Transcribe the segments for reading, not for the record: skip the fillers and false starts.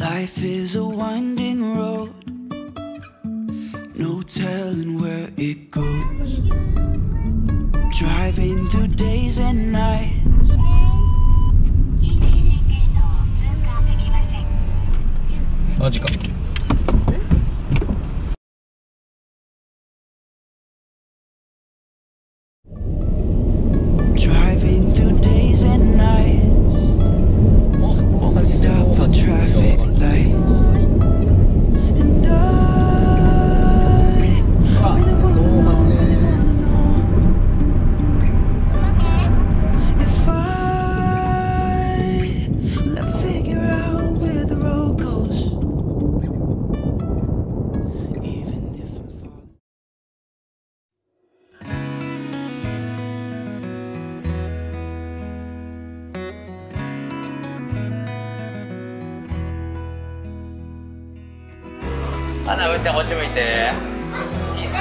Life is a winding road, no telling where it goes. Driving through days and nights, won't stop for traffic lights.花打ってこっち向いて。ピース。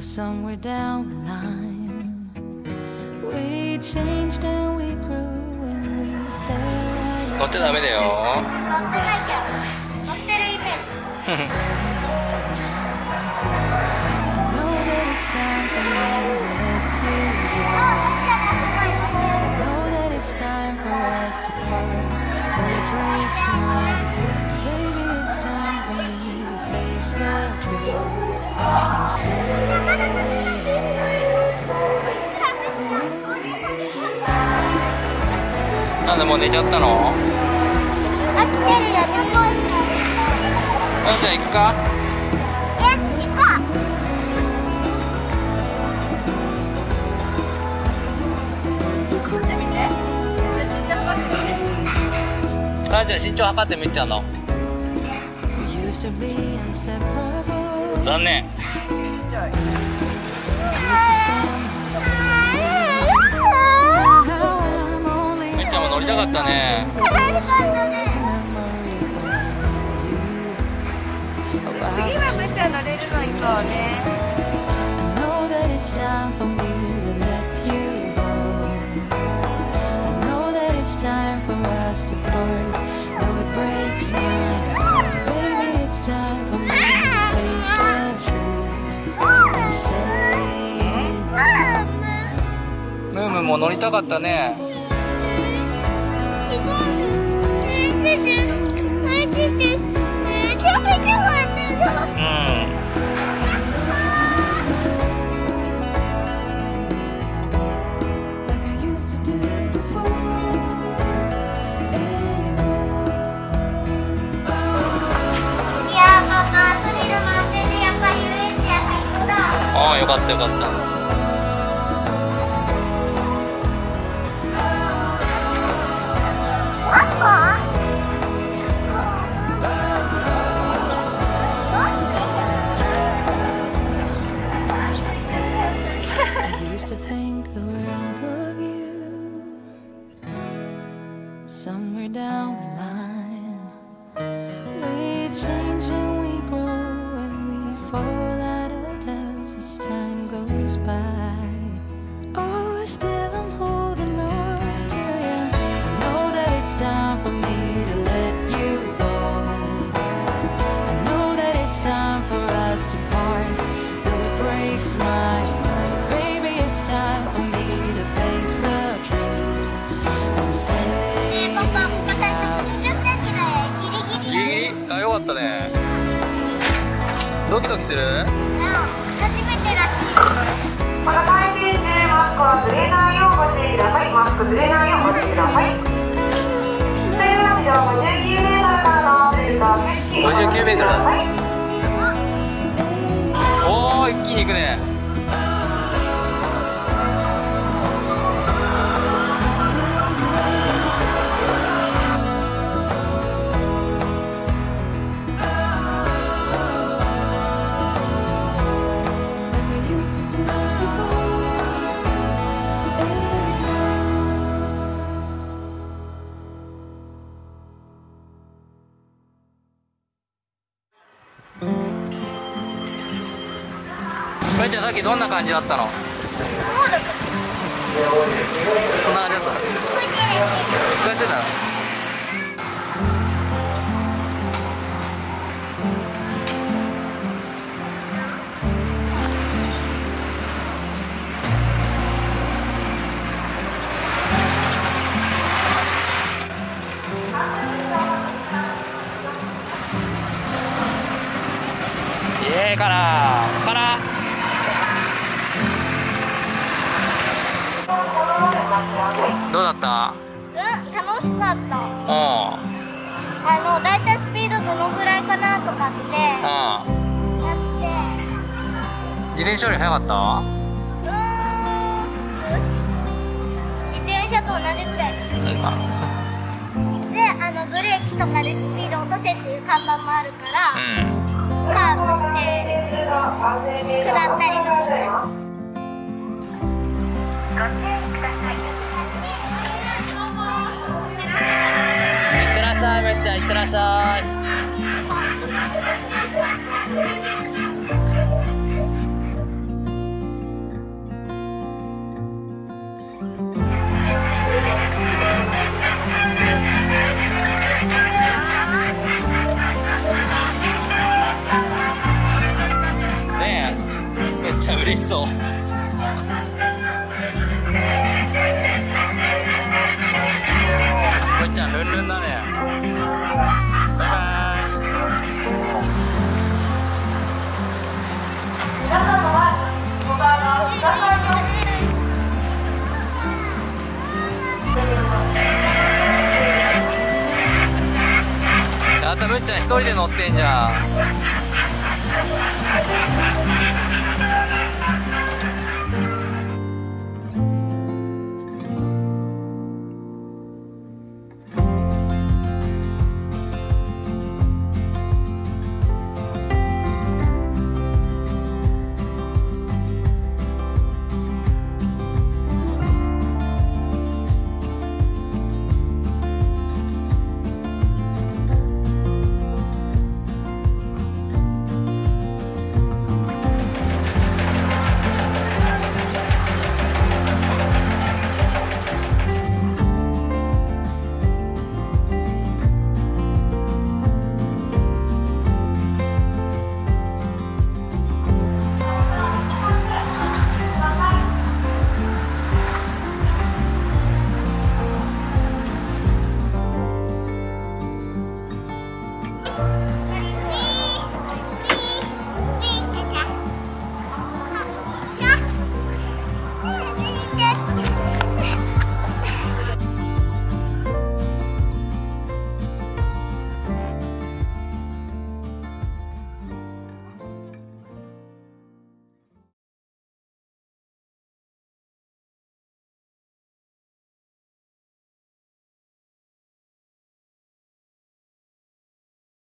Somewhere down the line, we changed and we grew and we fell. 乗ってダメだよ。乗ってるイメージ。なんでもう寝ちゃったの？飽きてるよ、寝坊した。あんちゃん行くか？あんちゃん身長測ってみっちゃうの。残念。めっちゃんも乗りたかったね。次はめっちゃん乗れるの行こうね。もう乗りたかったね。ああ、よかったよかった。Somewhere down the line, we change and we grow and we fall out of touch as time goes by. Oh, still I'm holding on to you. I know that it's time for me to let you go. I know that it's time for us to part, though it breaks my mind. Baby, it's time for me to face the truth and say.あ、よかったね。ドキドキする？うん、この体勢中マスクはずれないようご注意ください。マスクずれないようご注意ください。というわけで59メートルからのベルトを決起お願いしてください。おー、一気にいくね。めっちゃさっきどんな感じだったの？そんな感じだったの？そうやってたの？からどうだった？うん、楽しかった。だいたいスピードどのぐらいかなとかってやって。自転車より速かった？自転車と同じぐらい。で、ブレーキとかでスピード落とせっていう看板もあるから。うん、カーブして下ったりとか。いってらっしゃい、めっちゃいってらっしゃい。めっちゃ嬉しそう。こいちゃんルンルンだね。バイバイ。皆様はご覧の皆様にまたむっちゃん一人で乗ってんじゃん。